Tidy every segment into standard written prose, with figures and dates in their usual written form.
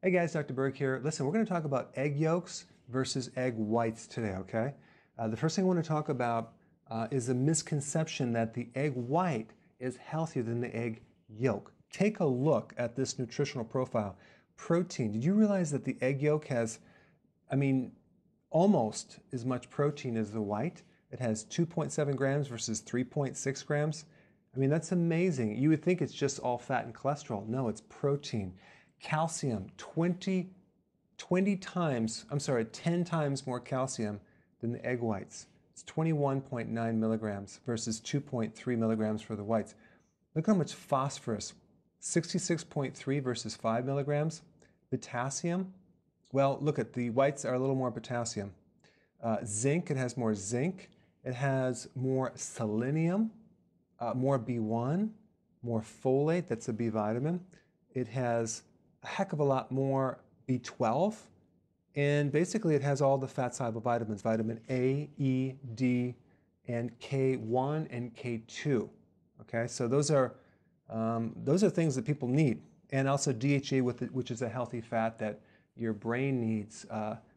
Hey guys, Dr. Berg here. Listen, we're going to talk about egg yolks versus egg whites today, okay? The first thing I want to talk about is the misconception that the egg white is healthier than the egg yolk. Take a look at this nutritional profile. Protein. Did you realize that the egg yolk has, almost as much protein as the white? It has 2.7 grams versus 3.6 grams. That's amazing. You would think it's just all fat and cholesterol. No, it's protein. Calcium, 10 times more calcium than the egg whites. It's 21.9 milligrams versus 2.3 milligrams for the whites. Look how much phosphorus, 66.3 versus 5 milligrams. Potassium, well, look at the whites are a little more potassium. Zinc, it has more zinc. It has more selenium, more B1, more folate, that's a B vitamin. It has a heck of a lot more B12, and basically it has all the fat-soluble vitamins, vitamin A, E, D, and K1 and K2. Okay, so those are things that people need, and also DHA, which is a healthy fat that your brain needs,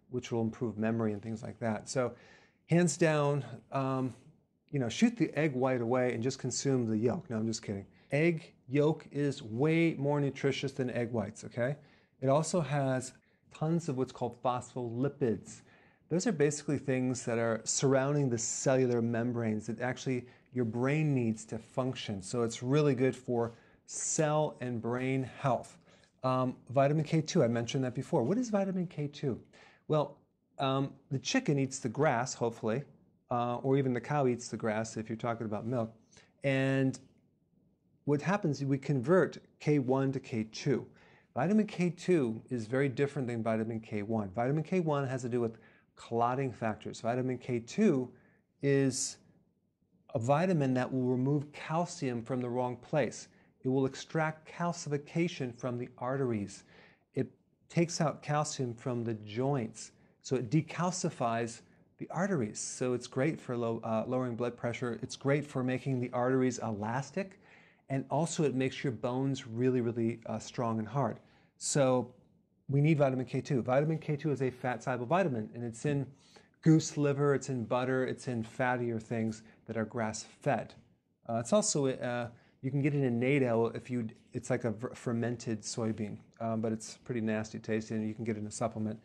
which will improve memory and things like that. So, hands down, shoot the egg white away and just consume the yolk. No, I'm just kidding. Egg yolk is way more nutritious than egg whites, okay? It also has tons of what's called phospholipids. Those are basically things that are surrounding the cellular membranes that actually your brain needs to function. So it's really good for cell and brain health. Vitamin K2, I mentioned that before. What is vitamin K2? Well, the chicken eats the grass, hopefully, or even the cow eats the grass if you're talking about milk. And what happens is we convert K1 to K2. Vitamin K2 is very different than vitamin K1. Vitamin K1 has to do with clotting factors. Vitamin K2 is a vitamin that will remove calcium from the wrong place. It will extract calcification from the arteries. It takes out calcium from the joints. So it decalcifies the arteries. So it's great for lowering blood pressure. It's great for making the arteries elastic. And also it makes your bones really, really strong and hard. So we need vitamin K2. Vitamin K2 is a fat-soluble vitamin, and it's in goose liver, it's in butter, it's in fattier things that are grass-fed. It's also, you can get it in natto if you, it's like a fermented soybean, but it's pretty nasty tasting, and you can get it in a supplement.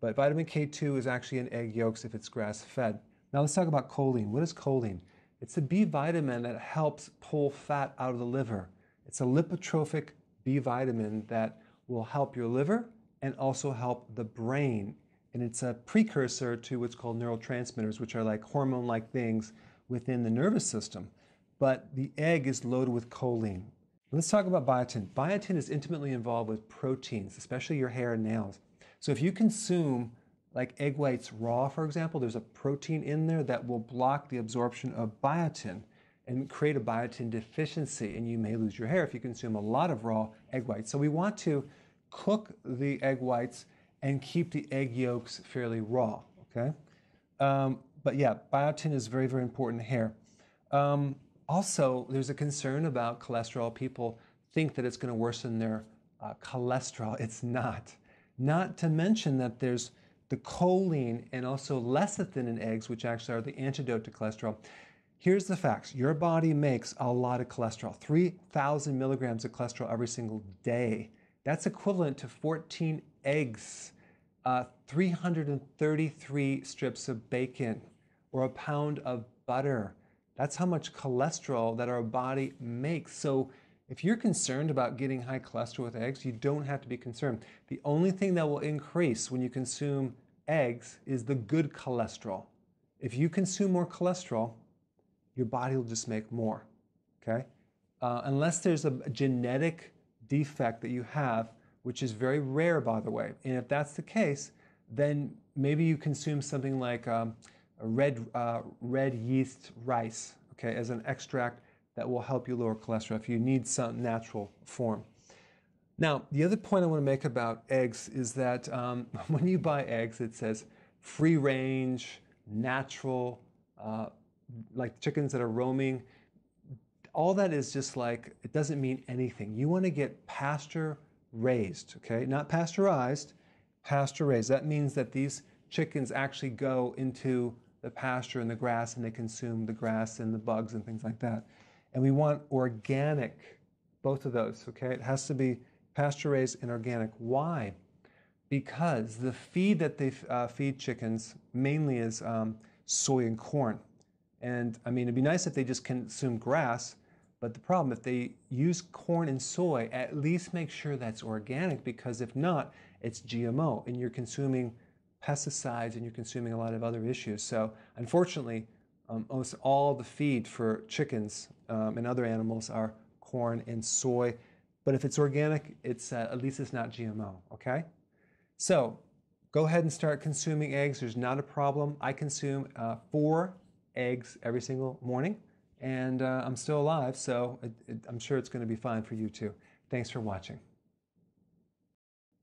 But vitamin K2 is actually in egg yolks if it's grass-fed. Now let's talk about choline. What is choline? It's a B vitamin that helps pull fat out of the liver. It's a lipotrophic B vitamin that will help your liver and also help the brain. And it's a precursor to what's called neurotransmitters, which are like hormone-like things within the nervous system. But the egg is loaded with choline. Let's talk about biotin. Biotin is intimately involved with proteins, especially your hair and nails. So if you consume like egg whites raw, for example, there's a protein in there that will block the absorption of biotin and create a biotin deficiency, and you may lose your hair if you consume a lot of raw egg whites. So we want to cook the egg whites and keep the egg yolks fairly raw, okay? But yeah, biotin is very, very important hair. Also, there's a concern about cholesterol. People think that it's going to worsen their cholesterol. It's not. Not to mention that there's the choline and also lecithin in eggs, which actually are the antidote to cholesterol. Here's the facts. Your body makes a lot of cholesterol, 3,000 milligrams of cholesterol every single day. That's equivalent to 14 eggs, 333 strips of bacon, or a pound of butter. That's how much cholesterol that our body makes. So if you're concerned about getting high cholesterol with eggs, you don't have to be concerned. The only thing that will increase when you consume eggs is the good cholesterol. If you consume more cholesterol, your body will just make more, okay? Unless there's a genetic defect that you have, which is very rare, by the way. And if that's the case, then maybe you consume something like a red yeast rice, okay, as an extract that will help you lower cholesterol if you need some natural form. Now, the other point I want to make about eggs is that when you buy eggs, it says free range, natural, like chickens that are roaming. All that is just like, it doesn't mean anything. You want to get pasture raised, okay? Not pasteurized, pasture raised. That means that these chickens actually go into the pasture and the grass and they consume the grass and the bugs and things like that. And we want organic, both of those, okay? It has to be pasture raised and organic. Why? Because the feed that they feed chickens mainly is soy and corn. And I mean, it'd be nice if they just consume grass, but the problem, if they use corn and soy, at least make sure that's organic, because if not, it's GMO, and you're consuming pesticides and you're consuming a lot of other issues. So unfortunately, almost all the feed for chickens and other animals are corn and soy. But if it's organic, it's at least it's not GMO, okay? So go ahead and start consuming eggs. There's not a problem. I consume 4 eggs every single morning, and I'm still alive, so I'm sure it's going to be fine for you too. Thanks for watching.